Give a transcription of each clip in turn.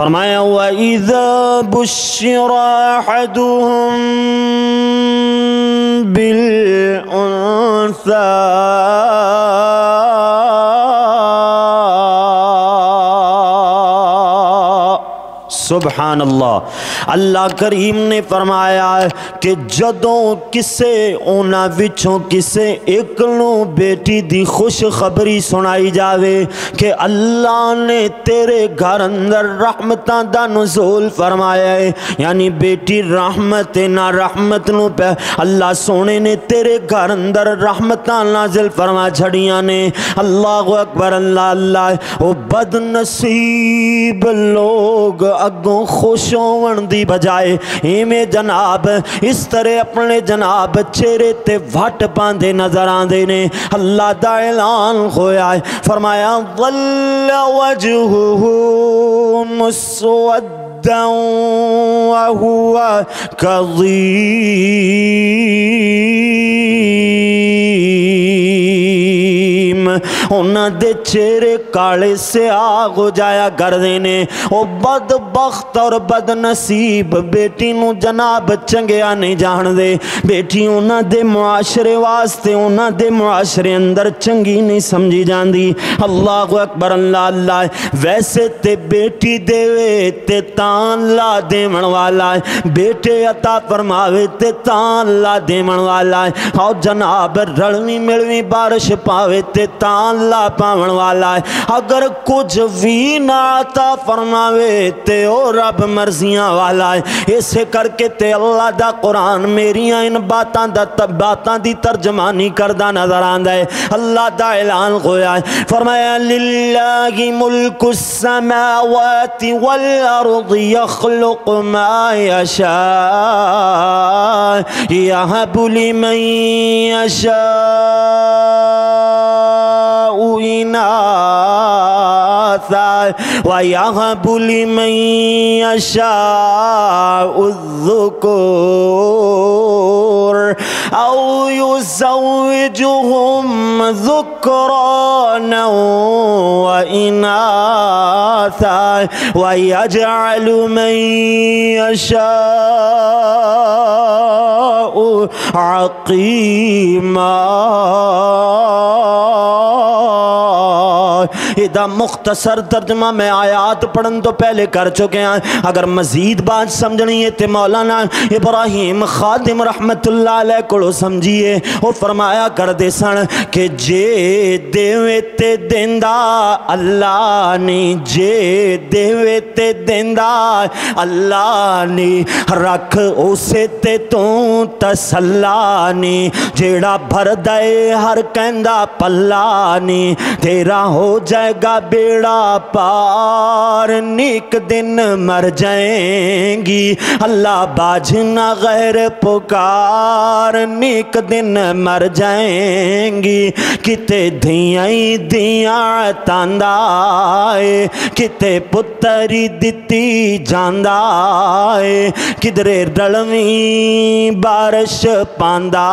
फरमाया वइज़ा बुश्शिरा अहदुहुम बिल उन्सा सुभान अल्लाह। अल्लाह करीम ने फरमाया कि जदों किसे उन्हां विचों किसे एक नूं बेटी दी खुशखबरी सुनाई जावे कि अल्लाह ने तेरे घर अंदर रहमतां दा नुज़ूल फरमाया है, यानी बेटी रहमत ना रहमत नूं पै अल्लाह सोने ने तेरे घर अंदर रहमतां नाज़िल फरमा छड़ियां ने। अल्लाहु अकबर, अल्लाह अल्लाह। ओ बदनसीब लोग अगों खुश होवन दी बजाए इवें जनाब इस तरह अपने जनाब चेहरे ते वट पांदे नजर आते ने। अल्लाह दा ऐलान होया है, फरमाया वल्ला वजहुहु मुस्वद्दन व हुवा कज़ीम। उन्हां दे चेहरे काले से आग हो जाया करते ने। ओ बदबख्त और बदनसीब बेटी नूं जनाब चंगिया नहीं जानते। बेटी उन्हां दे मुआशरे वास्ते उन्हां दे मुआशरे अंदर चंगी नहीं समझी जाती। अल्लाहु अकबर, अल्लाह अल्लाह। वैसे ते बेटी देवे ते तान ला देवन वाला है, बेटे अता फरमावे ते तान ला देवन वाला है। आओ जनाब रलवी मिलवी बारिश पावे ते तान ला पावन वाला है। अगर कुछ भी ना आता फरमावे ते ओ रब मर्जियां वाला है। इस करके ते अल्लाह दा कुरान मेरिया इन बातां दी तर्जमानी करदा नजर आंदा है। अल्लाह दा ऐलान होया है, फरमाया लिल्लाहि मुल्कु समावाति वल अर्दि यखलुकु मा यशा यहबु लिमन यशा वयहबु लिमन यशाउ ज़ुकुर औ युज़व्विजुहुम ज़ुकरानन व इनासा वयजअलु मन यशाउ अक़ीमा। इदा मुख्तसर तर्जमा मैं आयात पढ़न तो पहले कर चुके हैं। अगर मजीद बात समझनी है तो मौलाना इब्राहिम खादिम रहमतुल्लाह अलैह को समझिए। वो फरमाया करते सन कि जे देवे ते देंदा अल्लाह नी, जे देवे ते देंदा अल्लाह नी, रख उसे ते तू तसल्ला नी, जेड़ा भरदा हर कहंदा पल्ला नी, तेरा हो जाएगा बेड़ा पार निक दिन मर जाएंगी अल्लाह बाजना गैर पुकार निक दिन मर जाएंगी। किते धियां दियां तांदा है, किते पुत्तरी दिती जांदा है, किधरे डलवी बारिश पांदा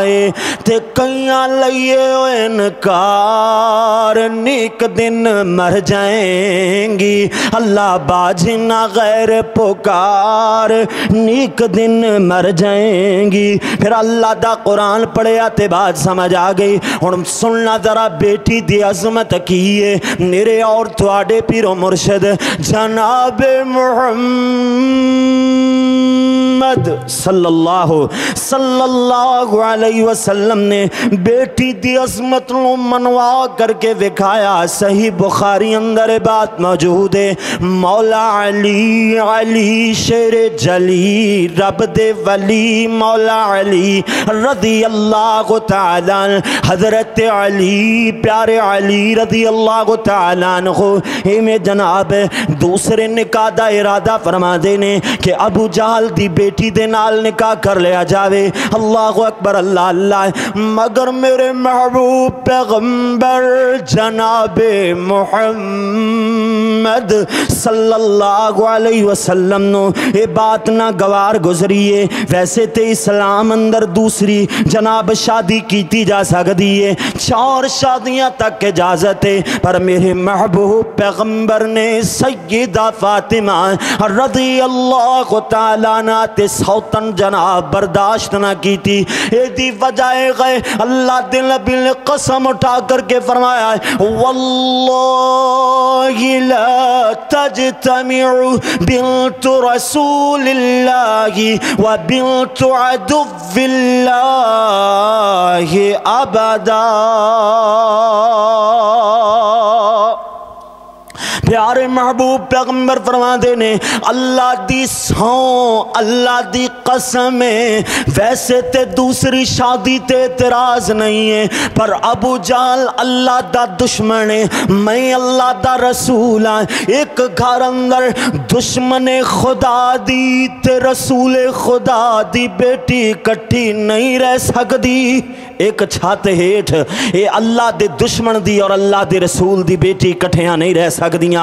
है, ते कईयां लइए इनकार एक दिन मर जाएंगी अल्लाह बाजना गैर पुकार नीक दिन मर जाएंगी। फिर अल्लाह दा कुरान पढ़िया ते बात समझ आ गई। हुण सुनना जरा बेटी दी अजमत की है। मेरे और तुहाडे पीरो मुर्शद जनाब मुहम्मद सल्लल्लाहु अलैहि वसल्लम ने बेटी दी अजमत नूं मनवा करके दिखाया। सही बुखारी अंदर बात मौजूद है। मौला अली अली शेर जली रब दे वली मौला अली रजी अल्लाह तआला हजरत अली प्यारे अली रजी अल्लाह तआला हो इवें जनाब दूसरे निकाह दा इरादा फरमा देने कि अबू जहल दी बेटी दे नाल निकाह कर लिया जावे। अल्लाहु अकबर, अल्लाह अल्लाह। मगर मेरे महबूब पैगंबर जनाबे मोहम्मद मुहम्मद सल्लल्लाहु अलैहि वसल्लम नो ये बात ना गवार गुजरी है। वैसे तो इस्लाम अंदर दूसरी जनाब शादी की जा सकती है, 4 शादियाँ तक इजाज़त है, पर मेरे महबूब पैगम्बर ने सैयदा फातिमा रज़ी अल्लाह तआला अन्हा ते सौतन जनाब बर्दाश्त ना की थी। एदी वजह गए अल्लाह दिल बिल कसम उठा करके फरमाया वल्लाहि ला तजतमिउ बिन्त रसूलिल्लाहि व बिन्त अदुव्विल्लाहि अबदा। प्यारे महबूब पैगंबर फरमाते ने अल्लाह दी सौ अल्लाह दी कसम है। वैसे ते दूसरी शादी ते एतराज नहीं है, पर अबू जाल अल्लाह दा दुश्मन है, मैं अल्लाह दा रसूल हाँ। एक घर अंदर दुश्मन खुदा दी ते रसूल खुदा दी बेटी कट्ठी नहीं रह सकती। एक छत हेठ ये अल्लाह दे दुश्मन दी और अल्लाह दे रसूल दी बेटी कट्ठियाँ नहीं रह सकदियाँ।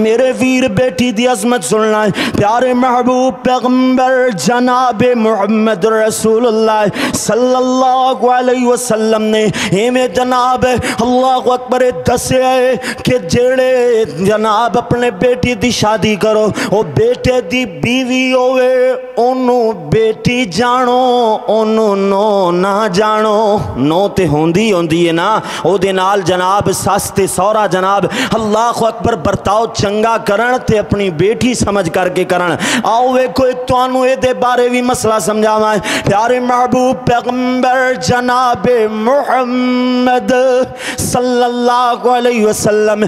मेरे वीर बेटी दी अजमत सुनना है। प्यारे महबूब पैगंबर जनाबे मुहम्मद रसूलुल्लाह सल्लल्लाहु अलैहि वसल्लम ने एमे जनाब अल्लाहु अकबर दसे कि जेड़े जनाब अपने बेटी दी शादी करो वो बेटे दी बीवी होवे, ओनू बेटी जानो ओनू नो ना जानो। नो ते होंदी होंदी है ना, ओदे नाल जनाब सस ते सौरा जनाब अल्लाहु अकबर बर्ताव चंगा करण ते अपनी बेटी समझ करके करण। आओ वे कोई तुहानू ए दे बारे भी मसला समझावां। प्यारे महबूब पैगंबर जनाबे मुहम्मद सल्लल्लाहु अलैहि वसल्लम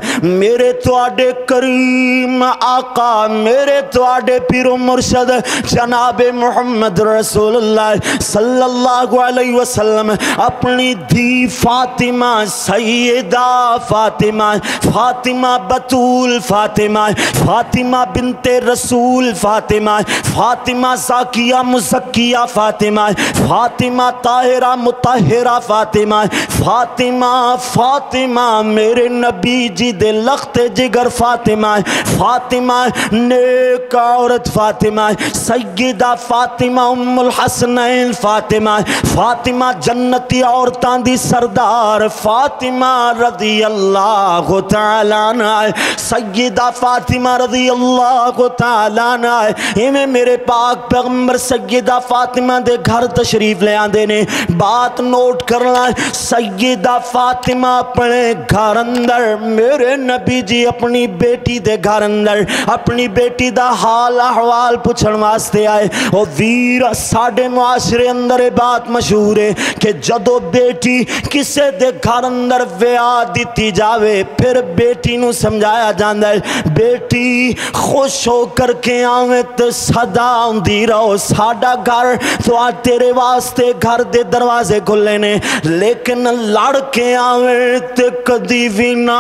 मेरे तुहाडे करीम आका मेरे तुहाडे पीरो मुर्शद जनाबे मुहम्मद रसूलुल्लाह सल्लल्लाहु अलैहि वसल्लम अपनी धी फातिमा सैयदा फातिमा फातिमा बतूल फातिमा फातिमा बिनते रसूल फातिमा फातिमा साकिया मुसक्किया फातिमा फातिमा ताहिरा मुताहिरा फातिमा फातिमा फातिमा मेरे नबी जी दे लखते जिगर फातिमा फातिमा नेक औरत फातिमा सैयदा फातिमा उम्मुल हसनैन फातिमा फातिमा जन्नती औरतां दी सरदार फातिमा रज़ी अल्लाह तआला अन्हा सय्यदा फातिमा रज़ी अल्लाहु तआला अन्हा। इवें मेरे पाक पैगंबर सय्यदा फातिमा दे घर तशरीफ ले आंदे ने। बात नोट करना, सय्यदा फातिमा अपने घर अंदर मेरे नबी जी अपनी बेटी दे घर अंदर अपनी बेटी दा हाल अहवाल पूछण वास्ते आए। और वीर साडे मुआशरे अंदर ये बात मशहूर है कि जदों बेटी किसे दे घर अंदर विआह दिती जावे फिर बेटी नू समझाया जाता है बेटी खुश हो करके आवे तो सदा आंदी रहो, साडा घर तो तेरे वास्ते घर दे दरवाजे खुले ने, लेकिन लड़ के आवे तो कदी भी ना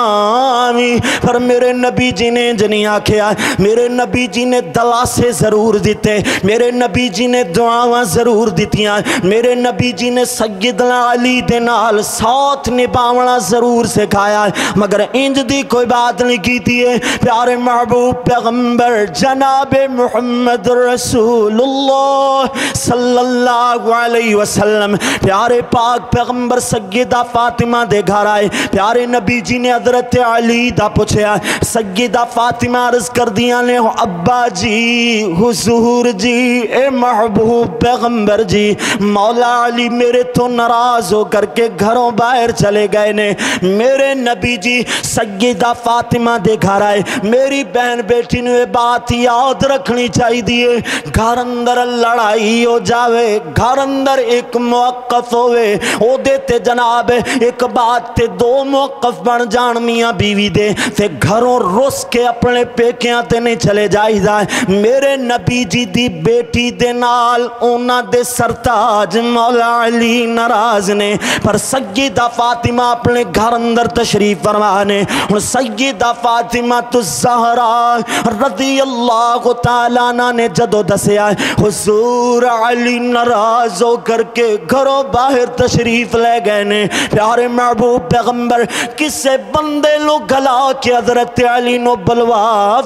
आवी। पर मेरे नबी जी ने जनी आख्या, मेरे नबी जी ने दलासे जरूर दिते, मेरे नबी जी ने दुआवां जरूर दितियां, मेरे नबी जी ने सय्यदना अली दे नाल साथ निभावना जरूर सिखाया, मगर इंज दी कोई बात नहीं की थी। प्यारे महबूब पैगंबर जनाबे मुहम्मद रसूलुल्लाह सल्लल्लाहु अलैहि वसल्लम प्यारे पाक पैगंबर सय्यदा फातिमा दे घर आए। प्यारे नबी जी ने हजरत अली दा पूछया। सय्यदा फातिमा अर्ज कर दिया ने अब्बा जी हुजूर जी ए महबूब पैगंबर जी मौला अली मेरे तो नाराज हो करके घरों बाहर चले गए ने। मेरे नबी जी सय्यदा फातिमा दे घर आए। मेरी बहन बेटी ने बात याद रखनी चाहिए, घर अंदर लड़ाई हो जावे घर अंदर एक मौकफ होवे ओदे ते जनाब एक बात ते दो मौकफ बन जान मियाँ बीवी दे, ते घरों रुस के अपने पेकियां ते नहीं चले जाईदा। मेरे नबी जी दी बेटी दे नाल उन्हां दे सरताज मौला अली नाराज नवाज ने। पर सय्यदा फातिमा अपने घर अंदर तशरीफ फरमा ने। हुन सय्यदा फातिमा तो ज़हरा रज़ियल्लाहु ताला अन्हा ने जदों दसिया हुज़ूर अली नाराज़ होकर के घरों बाहर तशरीफ ले गए ने। प्यारे महबूब पैगंबर किसे बंदे लोग गला के हजरत अली नो बुलवा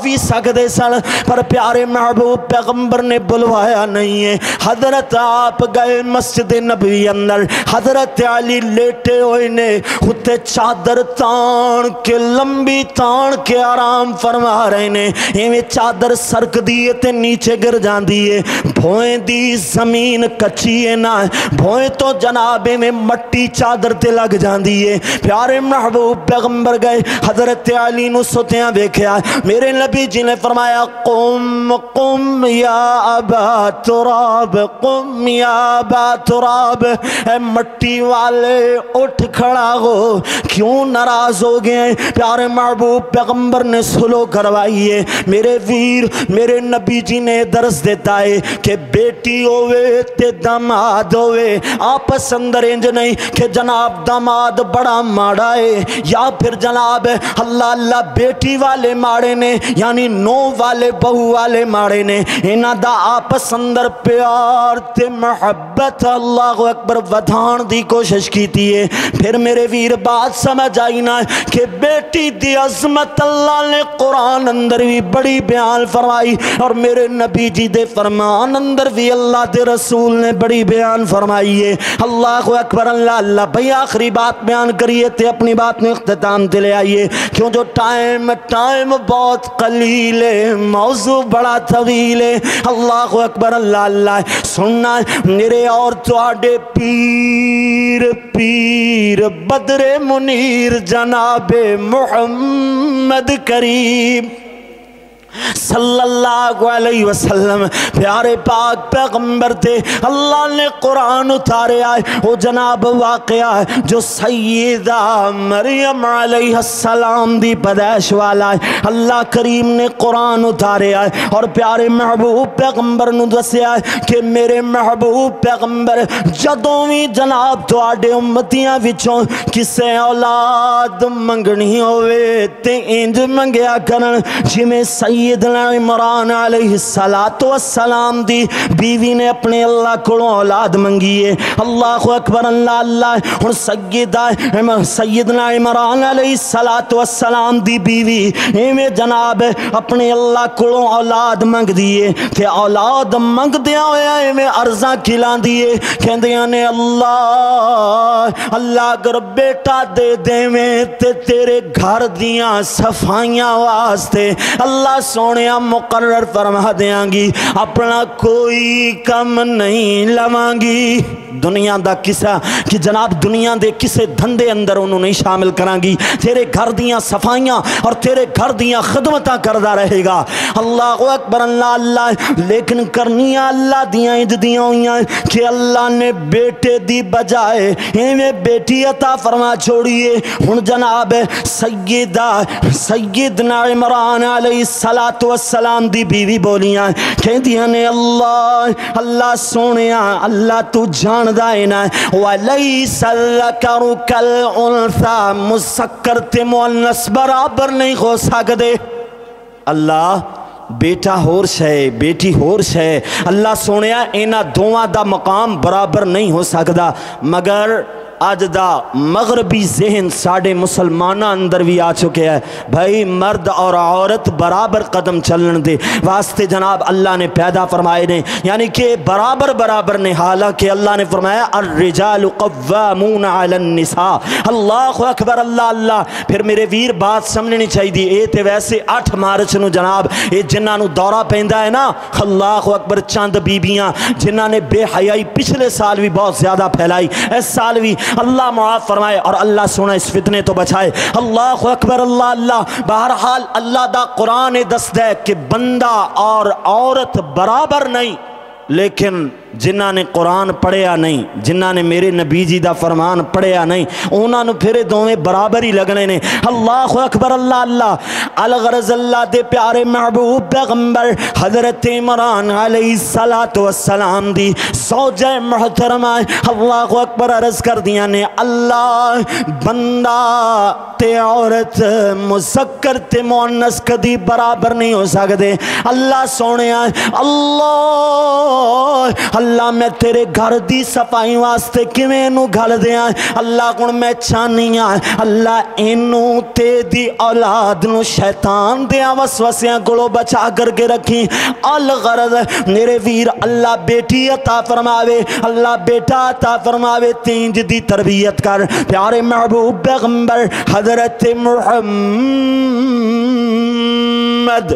भी सकते सन, पर प्यारे महबूब पैगंबर ने बुलवाया नहीं है। हजरत आप गए मस्जिद नबी अंदर, हजरत अली लेटे हुए ने, उत्ते चादर तान के लंबी तान के आराम फरमा रहे ने। इवें चादर सरक दिए ते नीचे गिर जाती है, भोए दी जमीन कच्ची है ना, भोए तो जनाबे में मट्टी चादर ते लग जाती है। प्यारे महबूब पैगंबर गए हजरत अली नु सुत्या देखा, मेरे नबी जी ने फरमाया कुम कुम या अबा तुराब, कुम या अबा तुराब, मट्टी वाले उठ खड़ा हो, क्यों नाराज हो गए। प्यारे महबूब पैगंबर ने सुलह करवाई है। मेरे वीर मेरे नबी जी ने दर्स देता है कि बेटी होवे ते दामाद होवे आपस अंदर इंज नहीं कि जनाब दामाद बड़ा माड़ा है या फिर जनाब अल्लाह अल्लाह बेटी वाले माड़े ने, यानी नौ वाले बहू वाले माड़े ने। इन्हां दा आपस अंदर प्यार ते मोहब्बत अल्लाह अकबर वधान दी कोशिश की है। फिर मेरे वीर बात समझ आई ना कि बेटी दी अजमत अल्लाह ने कुरान अंदर भी बड़ी बयान फरमाई और मेरे नबी जी दे फरमान अंदर भी अल्लाह दे रसूल ने बड़ी बयान फरमाई है। अल्लाह अकबर अल्लाह अल्लाह। भाई आखिरी बात बयान करिए तो अपनी बात में इख्तिताम ते ले आइए, क्यों जो टाइम बहुत कलील है, मौजू बड़ा तवील है। अल्लाह अकबर अल्लाह अल्लाह। सुनना मेरे और तुहाडे पीर पीर बदरे मुनीर जनाबे मोहम्मद करीम सल्लल्लाहु अलैहि वसल्लम प्यारे पाक पैगंबर थे। अल्लाह ने कुरान उतारे आए वो जनाब वाकया जो सैयदा मरियम अलैहिस्सलाम दी पैदाइश वाला है। अल्लाह करीम ने कुरान उतारे आए और प्यारे महबूब पैगंबर नु दस्या कि मेरे महबूब पैगंबर जदों भी जनाब तुहाडे उम्मतियां विचों किसे औलाद मंगनी होवे ते इंज मंगया करन जिवें सैयदना इमरान अलैहिस्सलातु वस्सलाम दी बीवी ने अपने अल्लाह को औलाद मंगी है। अल्लाह अकबर अल्लाह अल्लाह। हुण सैयदना इमरान अलैहिस्सलातु वस्सलाम दी बीवी इवें जनाब अपने अल्लाह को औलाद मंगदी है ते औलाद मंगदियां होया इवें अर्जा खिलांदी है, कहंदियां ने अल्लाह अल्लाह अगर बेटा दे देवें ते तेरे घर दियां सफाइयां वास्ते अल्लाह सोने मुकर्रर फरमा देंगी, अपना कोई कम नहीं लवांगी। दुनिया का किसा कि जनाब दुनिया के किसी धंधे अंदर उन्होंने नहीं शामिल करांगी, तेरे घर दियाँ सफाइयाँ और तेरे घर दियाँ खिदमतां करदा रहेगा। अल्लाह अकबर अल्लाह अल्लाह। लेकिन करनियाँ अल्लाह दियाँ इंज दियाँ हुईयां कि अल्लाह ने बेटे दी बजाए इवें बेटी अता फरमा छोड़िए। हुण जनाब सय्यदना इमरान अलैहिस्सलातु वस्सलाम दी बीवी बोलियां कहदियां ने अल्लाह अल्लाह सोनिया अल्लाह तू जानदा है ना वलैसलकरु कल उन्सा मुसक्कर ते मुअन्नस बराबर नहीं हो सकदे। अल्लाह बेटा होर शै बेटी होर शै अल्लाह सोनिया इन्हां दोवां दा मकाम बराबर नहीं हो सकदा। मगर अज दा मगरबी जहन साढ़े मुसलमाना अंदर भी आ चुके हैं। भाई मर्द और औरत बराबर कदम चलन दे वास्ते जनाब अल्लाह ने पैदा फरमाए ने, यानी कि बराबर बराबर ने। हालांकि अल्लाह ने फरमाया अर्रिजालु कव्वामूना अलन्निसा। अल्लाह अकबर अल्लाह अल्लाह। फिर मेरे वीर बात समझनी चाहिए ये तो वैसे 8 मार्च को जनाब ये जिन्होंने दौरा पैंदा है ना अल्लाह अकबर चंद बीबियाँ जिन्होंने बेहयाई पिछले साल भी बहुत ज़्यादा फैलाई इस साल भी अल्लाह मुआफ़ फरमाए और अल्लाह सोना इस फितने तो बचाए। अल्लाह अकबर अल्लाह अल्लाह। बहरहाल अल्लाह दा कुरान दसदा है कि बंदा और औरत बराबर नहीं, लेकिन जिन्हों ने कुरान पढ़िया नहीं, जिन्हों ने मेरे नबी जी का फरमान पढ़िया नहीं, उन्होंने फिर दोवें बराबर ही लगने ने। अल्लाह अकबर, अल्लाह अल्लाह। अलगरज अल्लाह दे प्यारे महबूब पैगंबर हजरत इमरान अलैहिस्सलातु वस्सलाम दी सौजे महतरमा अल्लाह अकबर अर्ज कर दिया ने, अल्लाह बंदा ते औरत मुज़क्कर ते मुअन्नस कदी बराबर नहीं हो सकते। अल्लाह सोने अल्लाह अल्लाह मैं तेरे घर की सफाई वास्ते किवें इनू गल दियां। अल्लाह हुण मैं चाहनी हाँ अल्लाह इनू तेरी औलाद नू शैतान दियां वसवसियां कोलों बचा करके रखी। अलगरज मेरे वीर अल्लाह बेटी अता फरमावे, अल्लाह बेटा अता फरमावे, तींज दी तरबियत कर। प्यारे महबूब पैगंबर हजरत मुहम्मद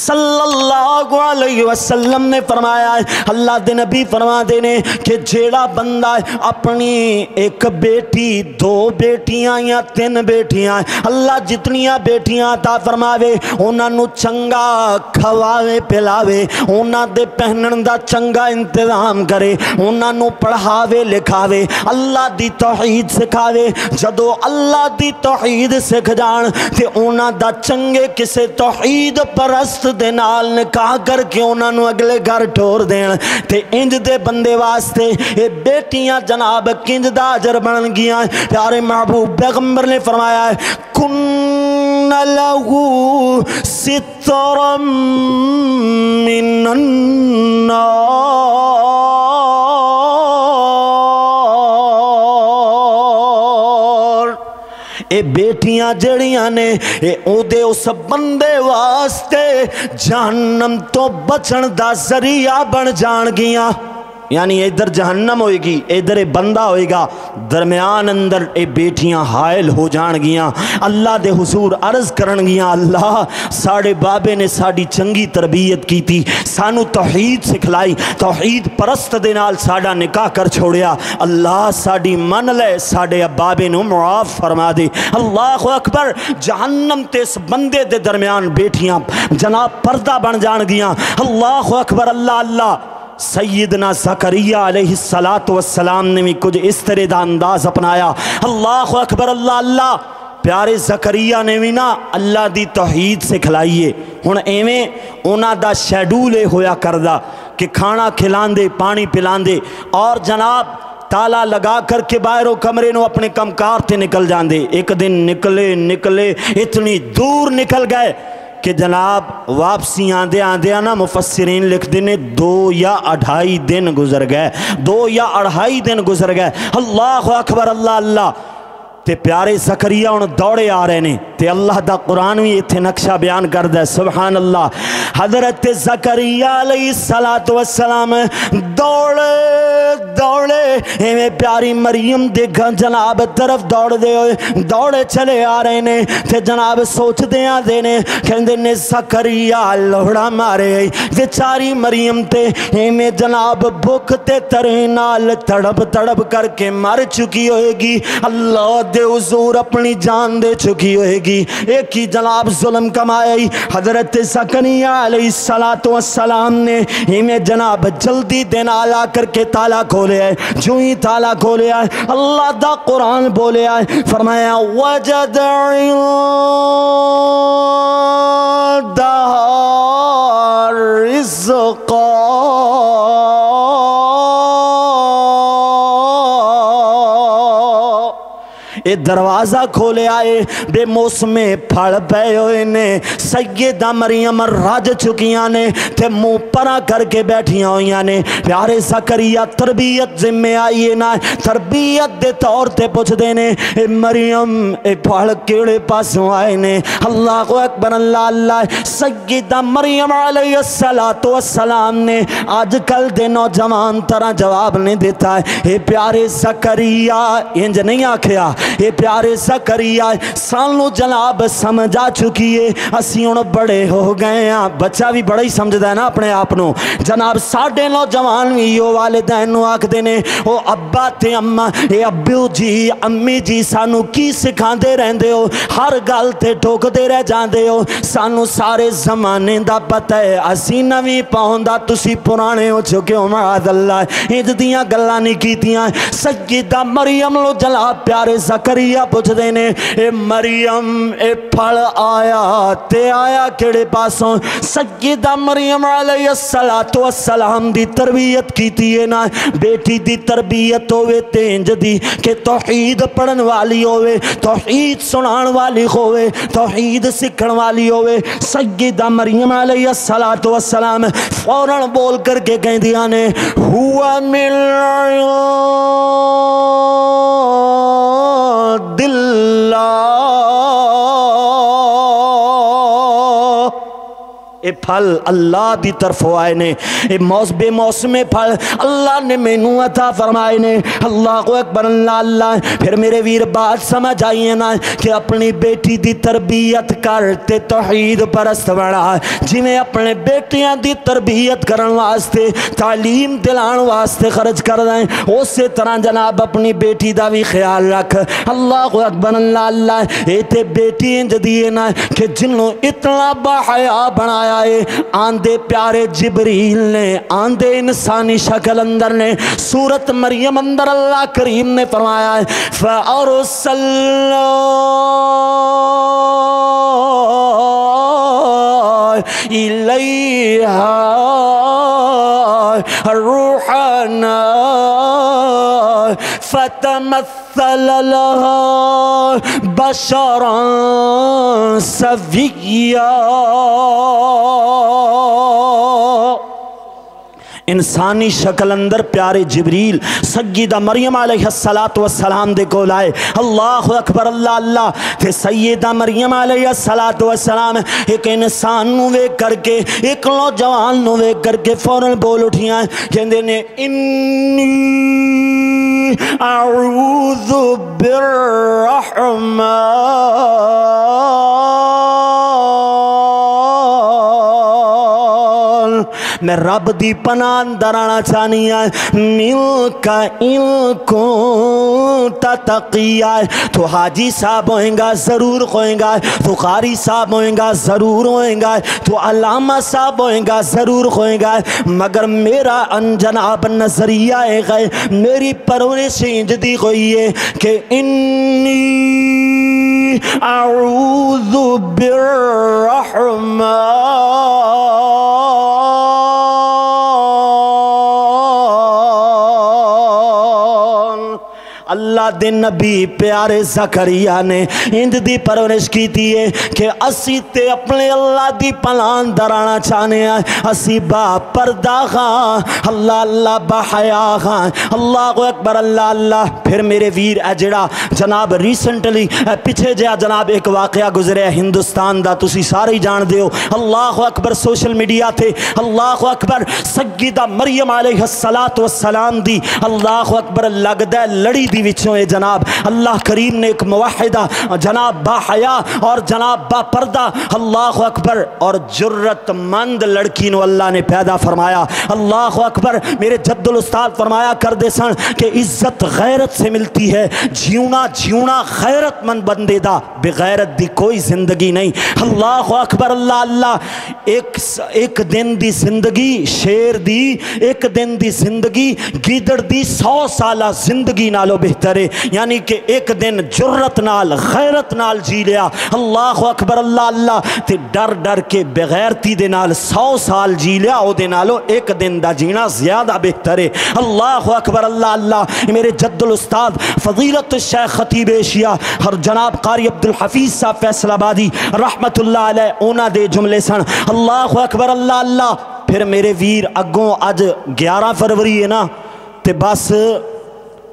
सल्लल्लाहु अलैहि वसल्लम ने फरमाया, अल्लाह दे नबी फरमा देने कि जेड़ा बंदा अपनी एक बेटी, दो बेटियां या तीन बेटियां, अल्लाह जितनियां बेटियां ता फरमावे, उन्होंने चंगा खवावे पिलावे, उन्होंने पहनण दा चंगा इंतजाम करे, उन्होंने पढ़ावे लिखावे, अल्लाह दी तौहीद सिखावे। जदों अल्लाह दी तौहीद सिख जान ते उन्हों दा चंगे किसे तौहीद परस्त दे नाल निकाह करके उन्होंने अगले घर ठोर देन ते इंज दे बंदे वास्ते ये बेटियां जनाब किंज दा अजर बन गईयां। प्यारे महबूब पैगंबर ने फरमाया कुन्ना लहू सितरम मिनन नार। ये बेटियां जड़ियां ने ये उस बंदे वास्ते जहन्नम तो बचण दा जरिया बन जाणगियां। यानी इधर जहन्नम होएगी, इधर बंदा होएगा, दरम्यान अंदर ये बेटियां हायल हो जाणगियां। अल्लाह दे हुजूर अर्ज करनगियां, अल्लाह साढ़े बाबे ने साड़ी चंगी तरबियत की थी, सानू तौहीद सिखलाई, तौहीद परस्त दे नाल साड़ा निकाह कर छोड़िया। अल्लाह साड़ी मन ले, साढ़े बाबे नू मुआफ फरमा दे। अल्लाह अकबर। जहन्नम ते इस बंदे दे दरम्यान बेटियां जनाब पर्दा बन जाणगियां। अल्लाह अकबर, अल्लाह अल्लाह। सैयदना ज़करिया अलैहिस्सलातु वस्सलाम ने भी कुछ इस तरह का अंदाज़ अपनाया। अल्लाह अकबर, अल्लाह अल्लाह। प्यारे ज़करिया ने भी ना अल्लाह दी तौहीद सिखलाइए। हुण एवें उन्हां दा शेड्यूल होया करदा कि खाना खिलांदे, पानी पिलांदे और जनाब ताला लगा करके बाहरों कमरे नू अपने कमकार ते निकल जाते। एक दिन निकले निकले इतनी दूर निकल गए कि जनाब वापसी आंदे आंदे ना मुफस्सिरीन लिखते ने 2 या 2.5 दिन गुजर गए, 2 या 2.5 दिन गुजर गए। अल्लाह अकबर, अल्लाह अल्लाह। ते प्यारे ज़करिया हुण दौड़े आ रहे ने ते अल्लाह दा कुरान भी इत्थे नक्शा बयान करदा। सुभान अल्लाह। हज़रत ज़करिया अलैहिस्सलातु वस्सलाम दौड़े दौड़े इवें प्यारी मरियम दे जनाब तरफ दौड़दे होए दौड़े चले आ रहे ने ते जनाब सोचदे आंदे ने, कहंदे ने ज़करिया लोड़ा मारे बेचारी मरियम ते इवें जनाब भुख ते तरे नाल तड़प तड़प करके मर चुकी होएगी, अल्लाह दे हुजूर अपनी जान दे चुकी होएगी। एक ही जनाब जुल्म कमाई। हजरत ज़करिया अलैहिस्सलातु वस्सलाम ने इमें जनाब जल्दी दे नाल आकर के ताला खोलिया। जो ही ताला खोलिया अल्लाह दा कुरान बोलिया, फरमाया वजद इंदा रिज़्क़ा। ये दरवाज़ा खोले आए बेमौसमे फल पे हुए ने, सैयदा मरियम रज चुकिया ने ते मुँह परा करके बैठिया हुई ने। प्यारे ज़करिया तरबियत जिम्मे आई है ना, तरबियत के तौर पर पुछते ने मरियम ये फल किड़े पासों आए ने। अल्लाह अकबर, अल्लाह अल्लाह। सैयदा मरियम अलैहिस्सलातु वस्सलाम ने अजकल के नौजवान तरह जवाब नहीं देता है। ये प्यारे ज़करिया इंज नहीं आखिया, ए प्यारे ज़करिया सानू जनाब समझ आ चुकी है, असी हुण बड़े हो गए हैं। बच्चा भी बड़ा ही समझदा है ना अपने आप को जनाब। साढ़े नौजवान भी यो वालिदैन नू आखदे ने ओ अब्बा ते अम्मा, ए अब्बू जी अम्मी जी सानू की सिखांदे रहंदे हो, हर गल ते ठोकदे रह जांदे हो। सानू सारे ज़माने दा पता है, असी नवीं पाउंदा तुसी पुराने हो चुके हो। माज़ल्लाह इंज दियां गल्लां नहीं कीतियां। सय्यदा मरियम लो जनाब प्यारे ज़करिया पुछदे ने ए मरियम ए फल आया ते आया किहड़े पासों? सय्यदा मरियम अलैहिस्सलातो वस्सलाम दी तरबियत कीती है ना, बेटी दी तरबियत होवे ते इंज दी कि तौहीद पढ़न वाली होवे, तौहीद सुनान वाली होवे, तौहीद सीखण वाली होवे। सय्यदा मरियम अलैहिस्सलातो वस्सलाम फौरन बोल करके कहंदियां ने हुआ मिल दिल्ला, ए फल अल्लाह की तरफों आए ने, ए मौस बेमौसमे फल अल्लाह ने मैनू अता फरमाए ने। अल्लाह को अकबर अल्लाह। फिर मेरे वीर बात समझ आइए ना कि अपनी बेटी की तरबियत करते तौहीद परस्त बना, जिमें अपने बेटिया की तरबियत करने वास्ते तालीम दिलाने वास्ते खर्च कर दें, उस तरह जनाब अपनी बेटी का भी ख्याल रख। अल्लाह को अकबर अल्लाह। ये तो बेटी इंज दी है ना कि जिन्हों इतना बाहया बनाया आंदे प्यारे जिबरील ने, आंदे इंसानी शक्ल अंदर ने, सूरत मरियम अंदर अल्लाह करीम ने फरमाया है फ़अरसलना इलैहा रूहना फ़तमस्सल लहा बशरन सविय्या। इंसानी शक्ल अंदर प्यारे जिबरील सय्यदा मरियम अलैहिस्सलातो वस्सलाम दे कोल आए। अल्लाह अकबर अल्लाह अल्लाह। ते सय्यदा मरियम अलैहिस्सलातो वस्सलाम एक इंसान वेख करके, एक नौजवान वेख करके फौरन बोल उठिया कहंदे ने इन्नी अऊज़ु बिर्रहमान, मैं रब दी पनाह अंदर आना चाहनी है। मिलका इनको तकिया तो हाजी साहब होएगा ज़रूर होएगा, तो कारी साहब होएगा ज़रूर होएगा, तो अलामा साहब होएगा ज़रूर होएगा, मगर मेरा अनजनाब नज़रिया है, मेरी परवरिश इंज दी हुई है कि इन्नी अऊज़ु बिर्रहमान अल्लाह दे नबी प्यारे ज़करिया ने इंद दी परवरिश की है कि असी ते अपने अल्लाह दी पलान दराना चाहने हैं। असी बा पर्दा खां, अल्लाह अल्लाह बहया खां। अल्लाह को अकबर अल्लाह अल्लाह। फिर मेरे वीर है जड़ा जनाब रिसेंटली पिछे जहा जनाब एक वाकया गुजरिया हिंदुस्तान का, तुसी सारे ही जानते हो। अल्लाह अकबर सोशल मीडिया थे। अल्लाह अकबर सय्यदा मरियम अलैहिस्सलातो वस्सलाम दी अल्लाह अकबर लगदा लड़ी दी विचों ये जनाब अल्लाह करीम ने एक मुवाहिदा जनाब बाहया और जनाब बापर्दा अल्लाह अकबर और जुर्रतमंद लड़की नो अल्लाह ने पैदा फरमाया। अल्लाह अकबर। मेरे जद्दुल उस्ताद फरमाया करदे सन कि इज्जत गैरत से मिलती है, जीना जीना गैरतमंद बंदे दा, बेगैरत दी कोई जिंदगी नहीं। अल्लाह अकबर अल्लाह अल्लाह। एक दिन दी जिंदगी शेर दी, एक दिन दी जिंदगी गिदड़ दी 100 साला जिंदगी नालों बेहतर है। यानी कि एक दिन जुर्रत नाल गैरत नाल जी लिया। अल्लाह अकबर अल्लाह अल्लाह। ते डर डर के बेगैरती दे नाल 100 साल जी लिया, ओदे नालों एक दिन दा जीना ज्यादा बेहतर है। अल्लाह अकबर अल्लाह अल्लाह। मेरे जद्दुल उस्ताद फजीलत शेख खतीब एशिया और जनाब कारी अब्दुल हफीज़ साहब फैसलाबादी रहमतुल्लाह अलैह उन्हां दे जुमले सन। अल्लाह अकबर अल्लाह अल्लाह। फिर मेरे वीर अगों अज 11 फरवरी है ना, ते बस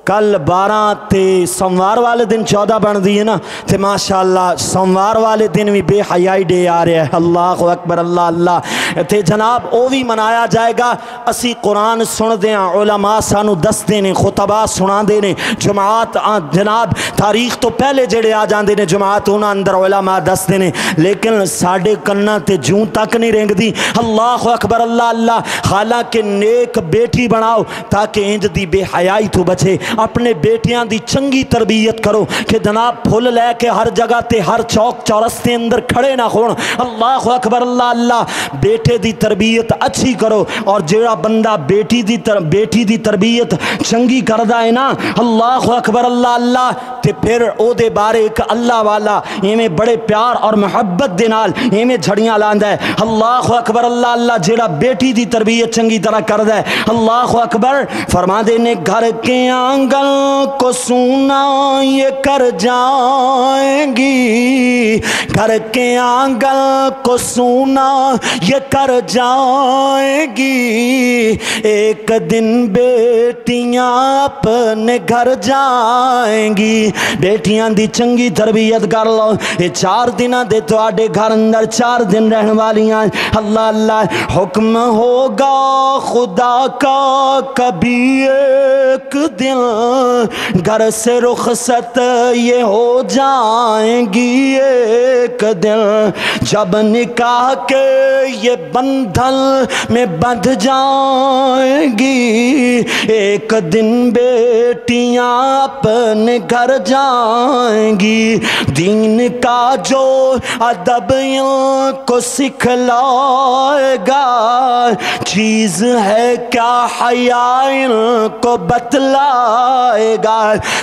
कल 12 ते सोमवार वाले दिन 14 बनती है ना, तो माशाअल्लाह सोमवार वाले दिन भी बेहयाई डे आ रहा है। अल्लाह अकबर अल्लाह अल्लाह। तो जनाब वह भी मनाया जाएगा। असी कुरान सुनते हैं, उलमा सानू दसते हैं, खुतबा सुनाते हैं। जुमात जनाब तारीख तो पहले जेडे आ जाते हैं जुमात, उन्होंने अंदर उलमा दसते हैं, लेकिन साढ़े कन्ना ते जूं तक नहीं रेंगती। अल्लाह अकबर अल्लाह अल्लाह। हालांकि नेक बेटी बनाओ ताकि इंज दी बेहयाई तो बचे। अपने बेटियां दी चंगी तरबियत करो कि जनाब फुल लैके हर जगह ते हर चौक चौरस्ते अंदर खड़े ना होण। अल्लाह अकबर अल्लाह अल्लाह। बेटे दी तरबियत अच्छी करो, और जेड़ा बंदा बेटी दी तरबियत चंगी करदा है ना, अल्लाह अकबर अल्लाह अल्लाह, ते फिर ओदे बारे एक अल्लाह वाला इवें बड़े प्यार और मुहब्बत दे नाल इवें झड़ियां लांदा है। अल्लाह अकबर अल्लाह अल्लाह। जेड़ा बेटी दी तरबियत चंगी तरह करदा है, अल्लाह अकबर। फरमांदे ने घर के आंगन को सूना ये कर जाएंगी, घर के आंगन को सूना ये कर जाएंगी, एक दिन बेटियां अपने घर जाएंगी। बेटियां दी चंगी तरबियत कर लो। ये 4 दिन दे तुहाडे घर अंदर 4 दिन रहने वालियां। अल्लाह अल्लाह। हुक्म होगा खुदा का कभी एक दिन घर से रुखसत ये हो जाएंगी, एक दिन जब निकाह के ये बंधन में बंध जाएंगी, एक दिन बेटियां अपने घर जाएंगी। दीन का जो अदब इनको सिखलाएगा, चीज़ है क्या हया इनको बतलाएगा।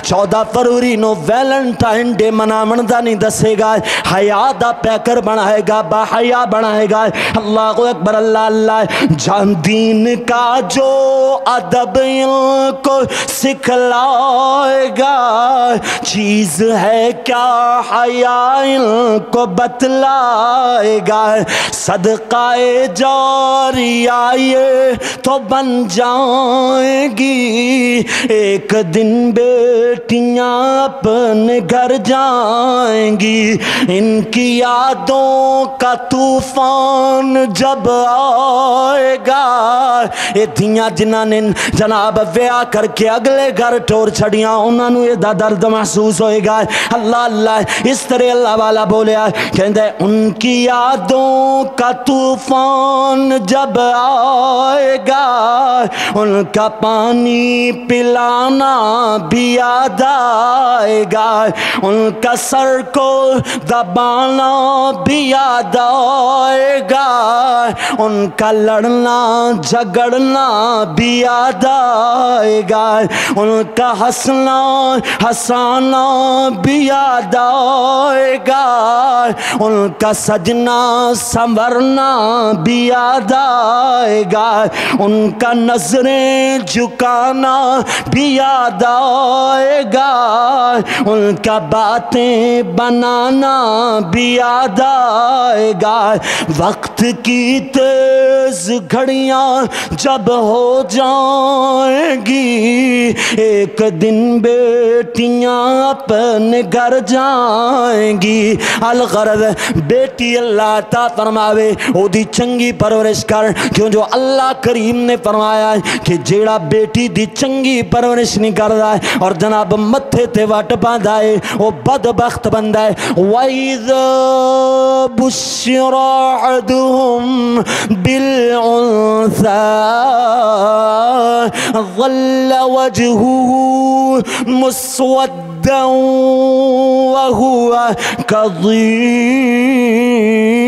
14 फरवरी नो वैलेंटाइन डे मनावन दा नहीं दसेगा, हया दा पैकर बनाएगा, बाहया बनाएगा। अल्लाह अकबर अल्लाह अल्लाह। जान दीन का जो अदब इनको सिखलाएगा, चीज़ है क्या हया इनको बतलाएगा। सदकाए जारिया ये तो बन जाएगी, एक दिन बेटियां अपने घर जाएंगी। इनकी यादों का तूफान जब आएगा, ये धियाँ जिन्होंने जनाब ब्याह करके अगले घर टोर छड़ियाँ, उन्होंने ये दर्द महसूस होएगा। अल्लाह अल्लाह। इस तरह अल्लाह वाला बोलिया, कहते उनकी यादों का तूफान जब आएगा, उनका पानी पिलाना भी याद आएगा, उनका सर को दबाना भी याद आएगा, उनका लड़ना झगड़ना भी याद आएगा, उनका हंसना हंसाना भी याद आएगा, उनका सजना संवरना भी याद आएगा, उनका नजरें झुकाना भी याद आएगा, उनका बातें बनाना भी याद आएगा। वक्त की तेज घड़ियां जब हो जाएंगी, एक दिन बेटियां अपने घर जाएंगी। अलगरद बेटी अल्लाह ता फरमावे, ओदी चंगी परवरिश कर, क्यों जो अल्लाह करीम ने फरमाया है कि जेड़ा बेटी दी चंगी परवरिश नहीं करता है और जनाब मत्थे ते वट पांदा है, वो बदबख्त बंदा है। वइज़ा बुश्शिरा अहदुहुम बिलउन्सा ज़ल्ला वजहुहु मुस्वद्दन वहुवा कज़ीम।